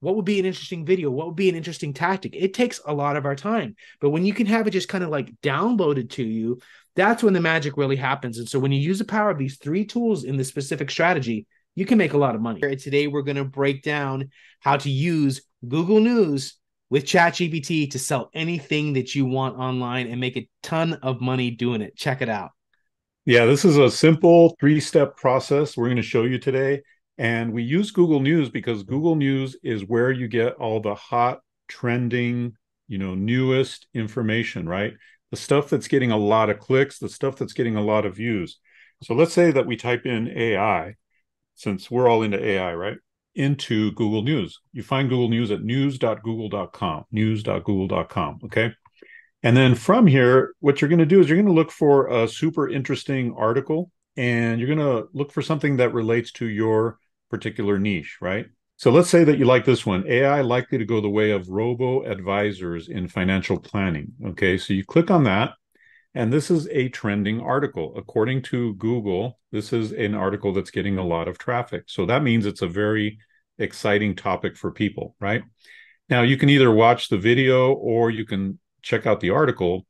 What would be an interesting video? What would be an interesting tactic? It takes a lot of our time. But when you can have it just kind of like downloaded to you, that's when the magic really happens. And so when you use the power of these three tools in this specific strategy, you can make a lot of money. Today, we're going to break down how to use Google News with ChatGPT to sell anything that you want online and make a ton of money doing it. Check it out. Yeah, this is a simple three-step process we're going to show you today. And we use Google News because Google News is where you get all the hot, trending, newest information, right? The stuff that's getting a lot of clicks, the stuff that's getting a lot of views. So let's say that we type in AI, since we're all into AI, right? Into Google News. You find Google News at news.google.com, news.google.com, okay? And then from here, what you're going to do is you're going to look for a super interesting article, and you're going to look for something that relates to your particular niche, right? So let's say that you like this one, AI likely to go the way of robo-advisors in financial planning, okay? So you click on that, and this is a trending article. According to Google, this is an article that's getting a lot of traffic. So that means it's a very exciting topic for people, right? Now, you can either watch the video or you can check out the article.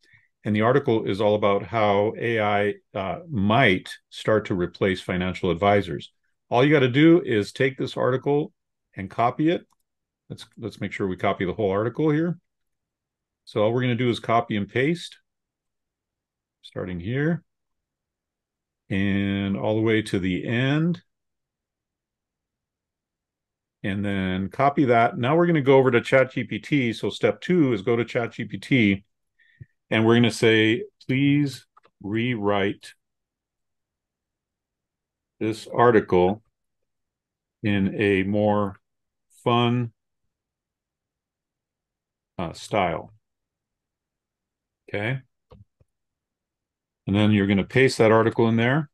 And the article is all about how AI might start to replace financial advisors. All you got to do is take this article and copy it. Let's make sure we copy the whole article here. So all we're going to do is copy and paste, starting here and all the way to the end. And then copy that. Now we're going to go over to ChatGPT. So step two is go to ChatGPT. And we're going to say, please rewrite this article in a more fun style. Okay. And then you're going to paste that article in there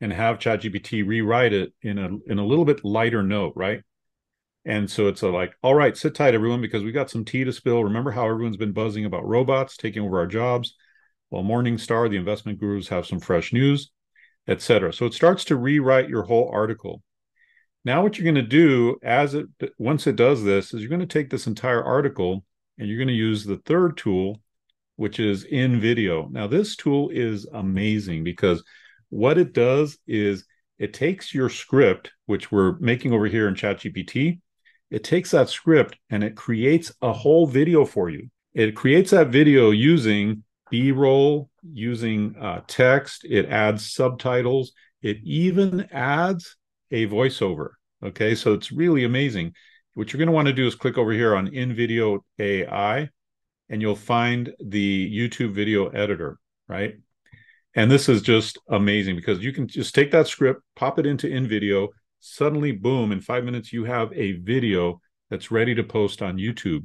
and have ChatGPT rewrite it in a little bit lighter note, right? And so it's like, all right, sit tight, everyone, because we got some tea to spill. Remember how everyone's been buzzing about robots taking over our jobs? Well, Morningstar, the investment gurus, have some fresh news, et cetera. So it starts to rewrite your whole article. Now what you're going to do once it does this is you're going to take this entire article and you're going to use the third tool, which is InVideo. Now this tool is amazing because what it does is it takes your script, which we're making over here in ChatGPT. It takes that script and it creates a whole video for you. It creates that video using B-roll, using text. It adds subtitles. It even adds a voiceover. Okay, so it's really amazing. What you're going to want to do is click over here on InVideo AI, and you'll find the YouTube video editor, right? And this is just amazing because you can just take that script, pop it into InVideo, suddenly, boom, in 5 minutes, you have a video that's ready to post on YouTube.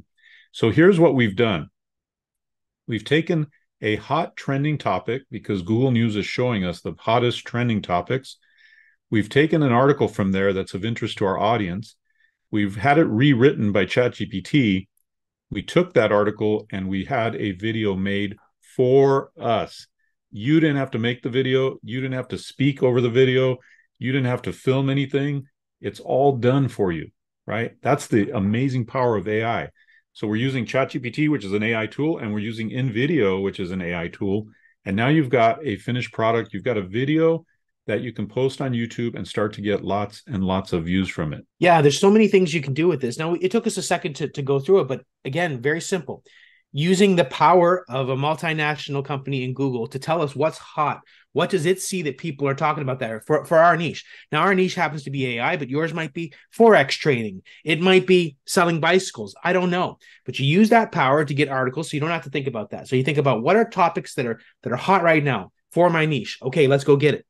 So here's what we've done. We've taken a hot trending topic because Google News is showing us the hottest trending topics. We've taken an article from there that's of interest to our audience. We've had it rewritten by ChatGPT. We took that article and we had a video made for us. You didn't have to make the video. You didn't have to speak over the video. You didn't have to film anything. It's all done for you, right? That's the amazing power of AI. So we're using ChatGPT, which is an AI tool, and we're using InVideo, which is an AI tool. And now you've got a finished product. You've got a video that you can post on YouTube and start to get lots and lots of views from it. Yeah, there's so many things you can do with this. Now, it took us a second to go through it, but again, very simple. Using the power of a multinational company in Google to tell us what's hot. What does it see that people are talking about there for our niche? Now, our niche happens to be AI, but yours might be Forex trading. It might be selling bicycles. I don't know. But you use that power to get articles so you don't have to think about that. So you think about what are topics that are hot right now for my niche. Okay, let's go get it.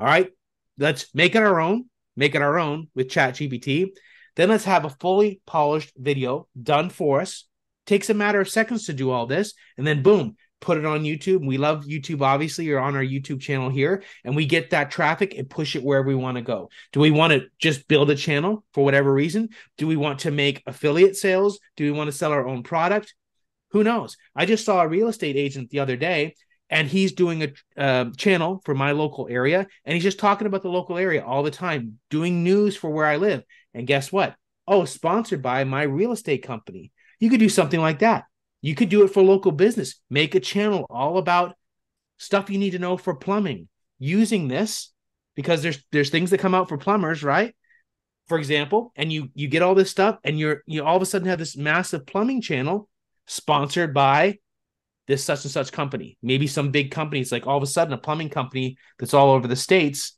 All right, let's make it our own with ChatGPT. Then let's have a fully polished video done for us. Takes a matter of seconds to do all this, and then boom, put it on YouTube. We love YouTube, obviously. You're on our YouTube channel here, and we get that traffic and push it wherever we want to go. Do we want to just build a channel for whatever reason? Do we want to make affiliate sales? Do we want to sell our own product? Who knows? I just saw a real estate agent the other day, and he's doing a channel for my local area, and he's just talking about the local area all the time, doing news for where I live. And guess what? Oh, sponsored by my real estate company. You could do something like that. You could do it for local business. Make a channel all about stuff you need to know for plumbing using this, because there's things that come out for plumbers, right? For example, and you get all this stuff and you all of a sudden have this massive plumbing channel sponsored by this such and such company. Maybe some big companies, like all of a sudden a plumbing company that's all over the States.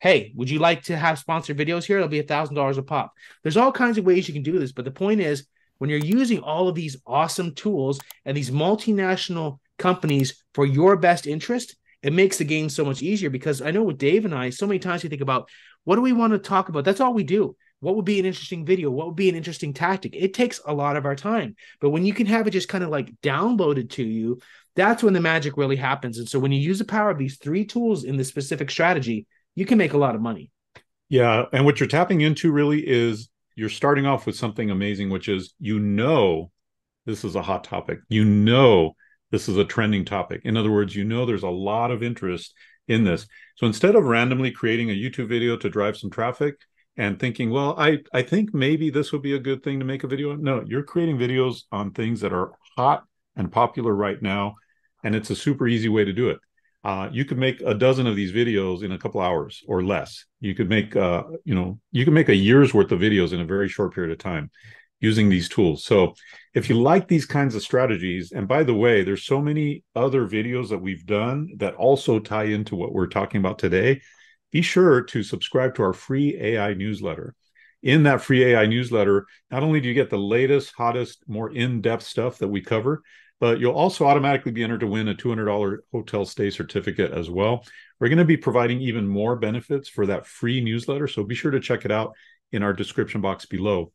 Hey, would you like to have sponsored videos here? It'll be $1,000 a pop. There's all kinds of ways you can do this. But the point is, when you're using all of these awesome tools and these multinational companies for your best interest, it makes the game so much easier. Because I know with Dave and I, so many times we think about, what do we want to talk about? That's all we do. What would be an interesting video? What would be an interesting tactic? It takes a lot of our time. But when you can have it just kind of like downloaded to you, that's when the magic really happens. And so when you use the power of these three tools in this specific strategy, you can make a lot of money. Yeah. And what you're tapping into really is you're starting off with something amazing, which is, this is a hot topic. This is a trending topic. In other words, there's a lot of interest in this. So instead of randomly creating a YouTube video to drive some traffic and thinking, well, I think maybe this would be a good thing to make a video on. No, you're creating videos on things that are hot and popular right now. And it's a super easy way to do it. You could make 12 of these videos in a couple hours or less. You could make, you can make a year's worth of videos in a very short period of time using these tools. So if you like these kinds of strategies, and by the way, there's so many other videos that we've done that also tie into what we're talking about today, be sure to subscribe to our free AI newsletter. In that free AI newsletter, not only do you get the latest, hottest, more in-depth stuff that we cover, but you'll also automatically be entered to win a $200 hotel stay certificate as well. We're going to be providing even more benefits for that free newsletter, so be sure to check it out in our description box below.